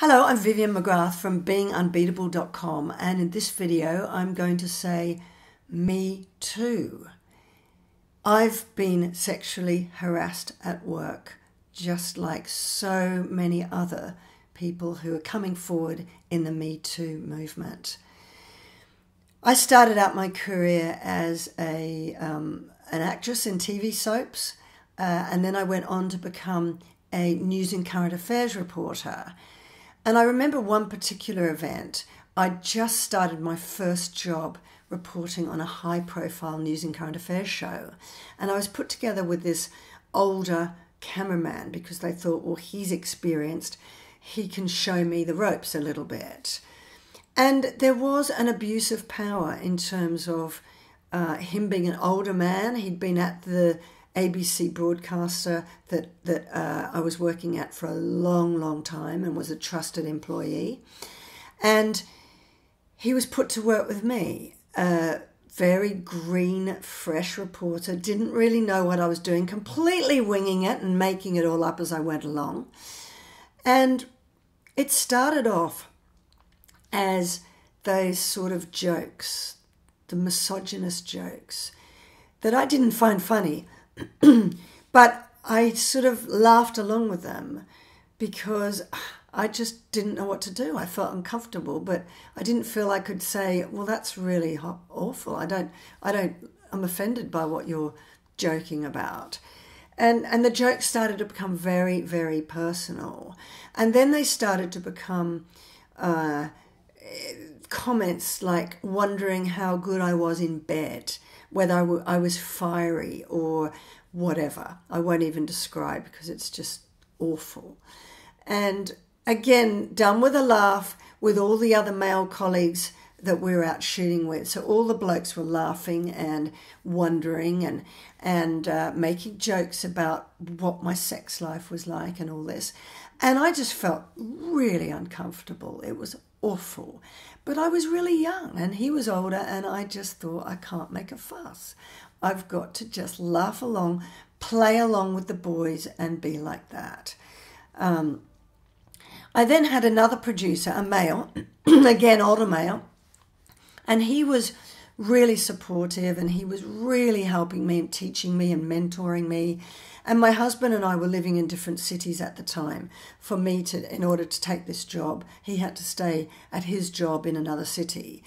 Hello, I'm Vivian McGrath from beingunbeatable.com, and in this video I'm going to say me too. I've been sexually harassed at work, just like so many other people who are coming forward in the Me Too movement. I started out my career as an actress in TV soaps, and then I went on to become a news and current affairs reporter. And I remember one particular event. I just started my first job reporting on a high-profile news and current affairs show. And I was put together with this older cameraman because they thought, well, he's experienced. He can show me the ropes a little bit. And there was an abuse of power in terms of him being an older man. He'd been at the ABC broadcaster that I was working at for a long, long time and was a trusted employee. And he was put to work with me, a very green, fresh reporter, didn't really know what I was doing, completely winging it and making it all up as I went along. And it started off as those sort of jokes, the misogynist jokes, that I didn't find funny, but I sort of laughed along with them because I just didn't know what to do. I felt uncomfortable, but I didn't feel I could say, well, that's really awful. I'm offended by what you're joking about. And the jokes started to become very, very personal. And then they started to become comments like wondering how good I was in bed, whether I was fiery or whatever. I won't even describe because it's just awful. And again, done with a laugh with all the other male colleagues that we were out shooting with. So all the blokes were laughing and wondering and making jokes about what my sex life was like and all this. And I just felt really uncomfortable. It was awful. But I was really young and he was older, and I just thought, I can't make a fuss. I've got to just laugh along, play along with the boys and be like that. I then had another producer, a male, again, older male, and he was really supportive and he was really helping me and teaching me and mentoring me. And my husband and I were living in different cities at the time. For me, in order to take this job, he had to stay at his job in another city.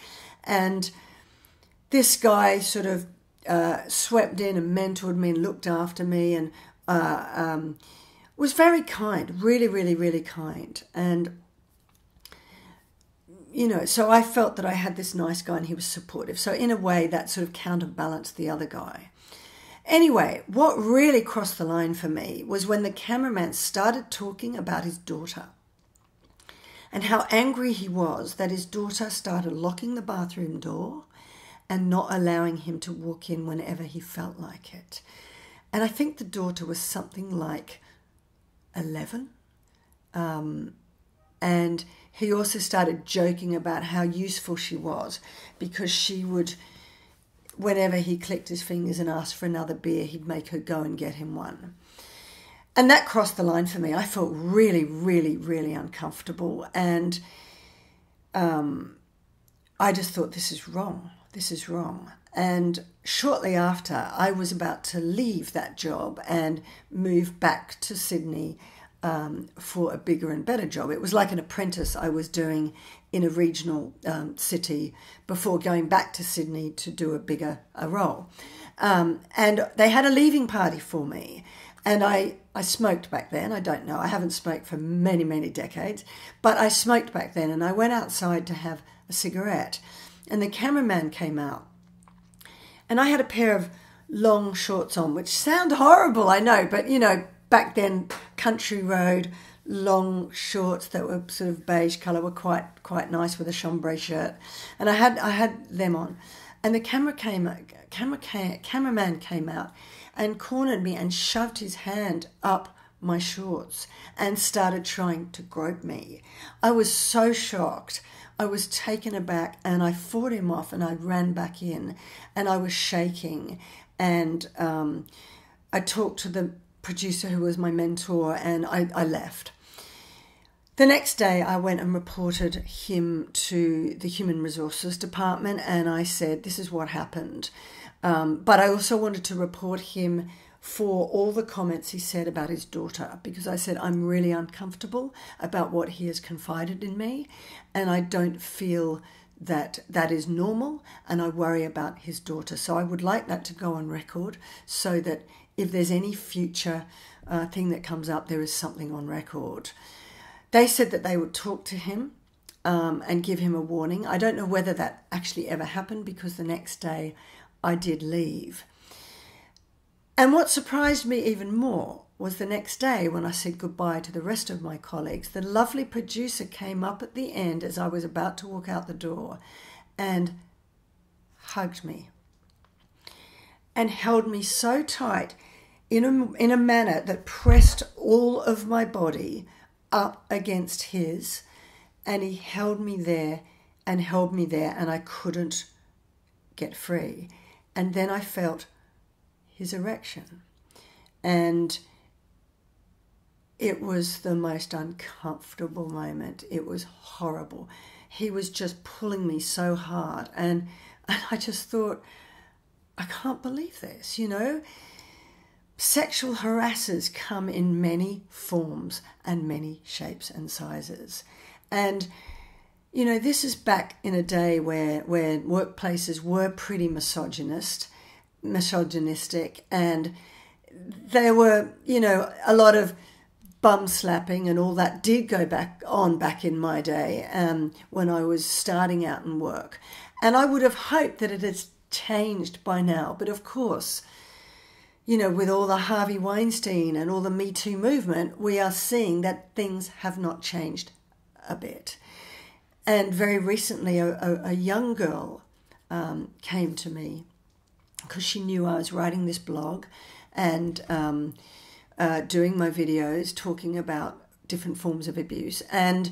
And this guy sort of swept in and mentored me and looked after me and was very kind, really, really, really kind. And you know, so I felt that I had this nice guy and he was supportive. So in a way, that sort of counterbalanced the other guy. Anyway, what really crossed the line for me was when the cameraman started talking about his daughter and how angry he was that his daughter started locking the bathroom door and not allowing him to walk in whenever he felt like it. And I think the daughter was something like 11. And he also started joking about how useful she was because she would, whenever he clicked his fingers and asked for another beer, he'd make her go and get him one. And that crossed the line for me. I felt really, really, really uncomfortable. And I just thought, this is wrong. This is wrong. And shortly after, I was about to leave that job and move back to Sydney for a bigger and better job. It was like an apprentice I was doing in a regional city before going back to Sydney to do a bigger role. And they had a leaving party for me. And I smoked back then. I don't know. I haven't smoked for many, many decades. But I smoked back then and I went outside to have a cigarette. And the cameraman came out. And I had a pair of long shorts on, which sound horrible, I know, but you know, back then, country road, long shorts that were sort of beige colour were quite nice with a chambray shirt, and I had them on, and the cameraman came out and cornered me and shoved his hand up my shorts and started trying to grope me. I was so shocked. I was taken aback, and I fought him off, and I ran back in, and I was shaking, and I talked to the producer who was my mentor, and I left. The next day I went and reported him to the Human Resources Department, and I said, this is what happened. But I also wanted to report him for all the comments he said about his daughter, because I said, I'm really uncomfortable about what he has confided in me, and I don't feel that that is normal, and I worry about his daughter. So I would like that to go on record so that if there's any future thing that comes up, there is something on record. They said that they would talk to him and give him a warning. I don't know whether that actually ever happened, because the next day I did leave. And what surprised me even more was the next day when I said goodbye to the rest of my colleagues, the lovely producer came up at the end as I was about to walk out the door and hugged me and held me so tight in a manner that pressed all of my body up against his, and he held me there, and I couldn't get free. And then I felt his erection, and it was the most uncomfortable moment. It was horrible. He was just pulling me so hard, and I just thought, I can't believe this, you know. Sexual harassers come in many forms and many shapes and sizes. And, you know, this is back in a day where workplaces were pretty misogynistic, and there were, you know, a lot of bum slapping and all that did go back in my day when I was starting out in work. And I would have hoped that it has changed by now, but of course, you know, with all the Harvey Weinstein and all the Me Too movement, we are seeing that things have not changed a bit. And very recently, a young girl came to me because she knew I was writing this blog and doing my videos talking about different forms of abuse. And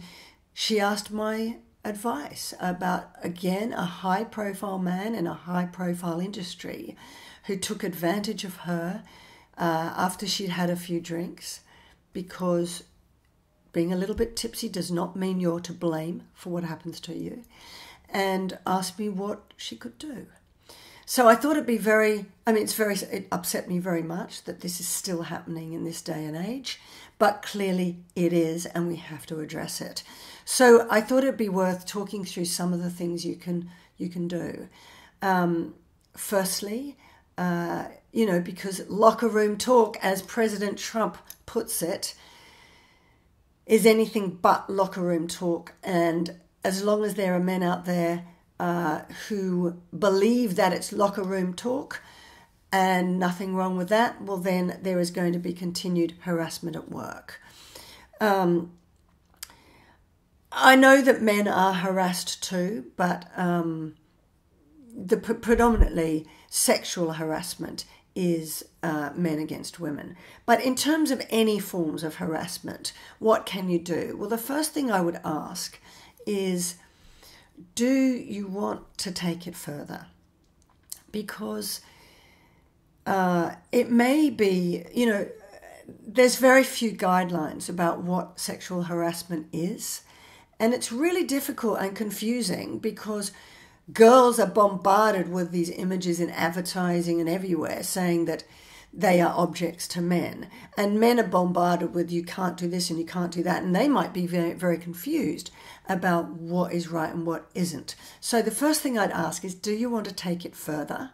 she asked my advice about, again, a high-profile man in a high-profile industry who took advantage of her after she'd had a few drinks, because being a little bit tipsy does not mean you're to blame for what happens to you, and asked me what she could do. So I thought it'd be it upset me very much that this is still happening in this day and age, but clearly it is, and we have to address it. So I thought it'd be worth talking through some of the things you can do. Firstly, you know, because locker room talk, as President Trump puts it, is anything but locker room talk. And as long as there are men out there who believe that it's locker room talk and nothing wrong with that, well, then there is going to be continued harassment at work. I know that men are harassed too, but predominantly sexual harassment is men against women. But in terms of any forms of harassment, what can you do? Well, the first thing I would ask is, do you want to take it further? Because it may be, you know, there's very few guidelines about what sexual harassment is. And it's really difficult and confusing because girls are bombarded with these images in advertising and everywhere saying that they are objects to men. And men are bombarded with, you can't do this and you can't do that. And they might be very, very confused about what is right and what isn't. So the first thing I'd ask is, do you want to take it further?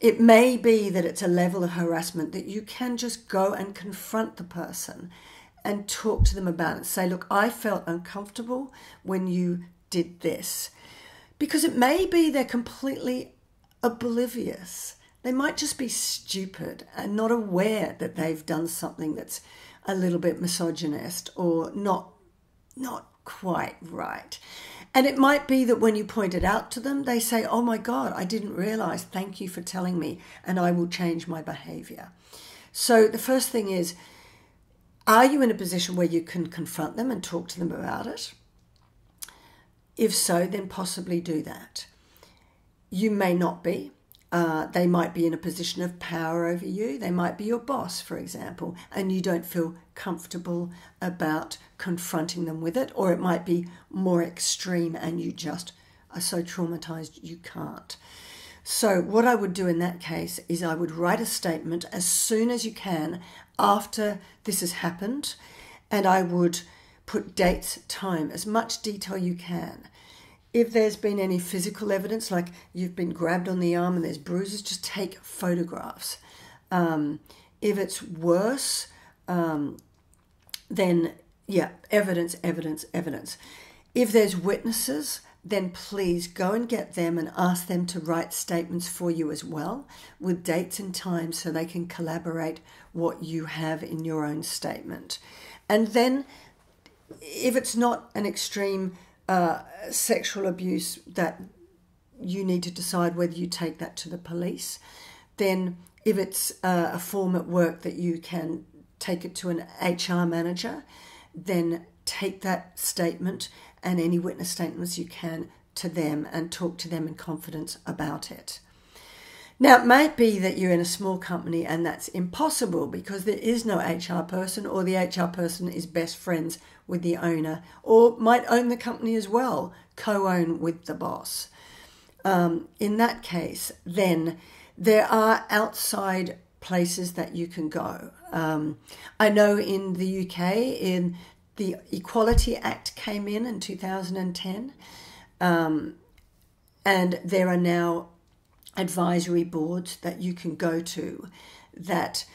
It may be that it's a level of harassment that you can just go and confront the person and talk to them about it. Say, look, I felt uncomfortable when you did this. Because it may be they're completely oblivious. They might just be stupid and not aware that they've done something that's a little bit misogynist or not quite right. And it might be that when you point it out to them, they say, oh my God, I didn't realize. Thank you for telling me, and I will change my behavior. So the first thing is, are you in a position where you can confront them and talk to them about it? If so, then possibly do that. You may not be. They might be in a position of power over you. They might be your boss, for example, and you don't feel comfortable about confronting them with it. Or it might be more extreme and you just are so traumatized you can't. So what I would do in that case is I would write a statement as soon as you can after this has happened, and I would put dates, time, as much detail you can. If there's been any physical evidence, like you've been grabbed on the arm and there's bruises, just take photographs. If it's worse, then, yeah, evidence, evidence, evidence. If there's witnesses, then please go and get them and ask them to write statements for you as well, with dates and times, so they can collaborate what you have in your own statement. And then if it's not an extreme sexual abuse that you need to decide whether you take that to the police, then if it's a form at work that you can take it to an HR manager, then take that statement and any witness statements you can to them and talk to them in confidence about it. Now, it might be that you're in a small company and that's impossible because there is no HR person, or the HR person is best friends with the owner, or might own the company as well, co-own with the boss. In that case, then there are outside places that you can go. I know in the UK, in the Equality Act came in 2010, and there are now advisory boards that you can go to that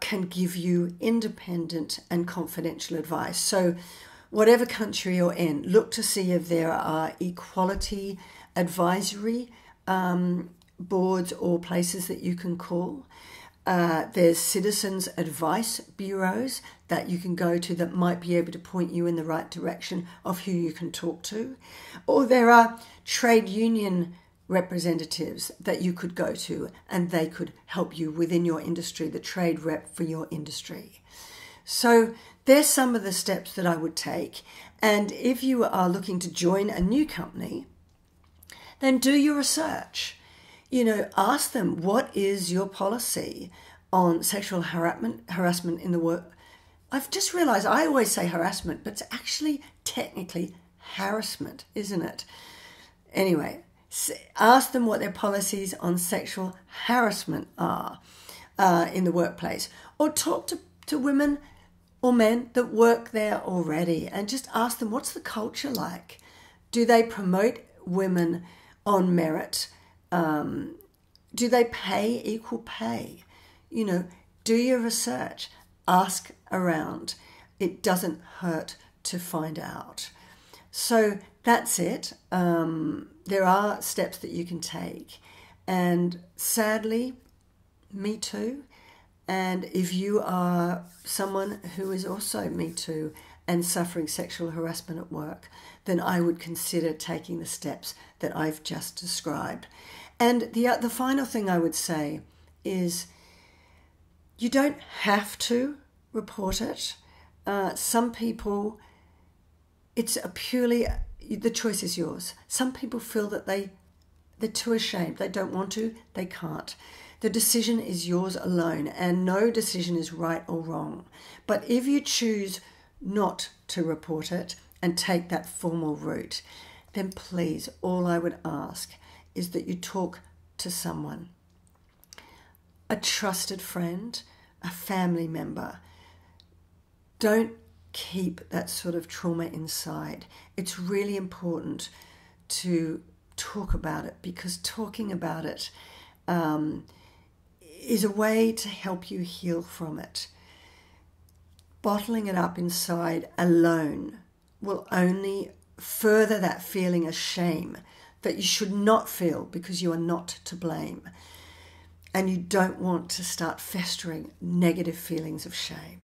can give you independent and confidential advice. So whatever country you're in, look to see if there are equality advisory boards or places that you can call. There's citizens' advice bureaus that you can go to that might be able to point you in the right direction of who you can talk to. Or there are trade union representatives that you could go to and they could help you within your industry, the trade rep for your industry. So there's some of the steps that I would take. And if you are looking to join a new company, then do your research. You know, ask them, what is your policy on sexual harassment in the work? I've just realized I always say harassment, but it's actually technically harassment, isn't it? Anyway, ask them what their policies on sexual harassment are in the workplace, or talk to women or men that work there already and just ask them, what's the culture like? Do they promote women on merit? Do they pay equal pay? You know, do your research, ask around. It doesn't hurt to find out. So that's it. There are steps that you can take. And sadly, Me Too. And if you are someone who is also Me Too and suffering sexual harassment at work, then I would consider taking the steps that I've just described. And the final thing I would say is you don't have to report it. Some people, it's a purely, the choice is yours. Some people feel that they're too ashamed. They don't want to, they can't. The decision is yours alone, and no decision is right or wrong. But if you choose not to report it and take that formal route, then please, all I would ask is that you talk to someone, a trusted friend, a family member. Don't keep that sort of trauma inside. It's really important to talk about it, because talking about it is a way to help you heal from it. Bottling it up inside alone will only further that feeling of shame that you should not feel, because you are not to blame. And you don't want to start festering negative feelings of shame.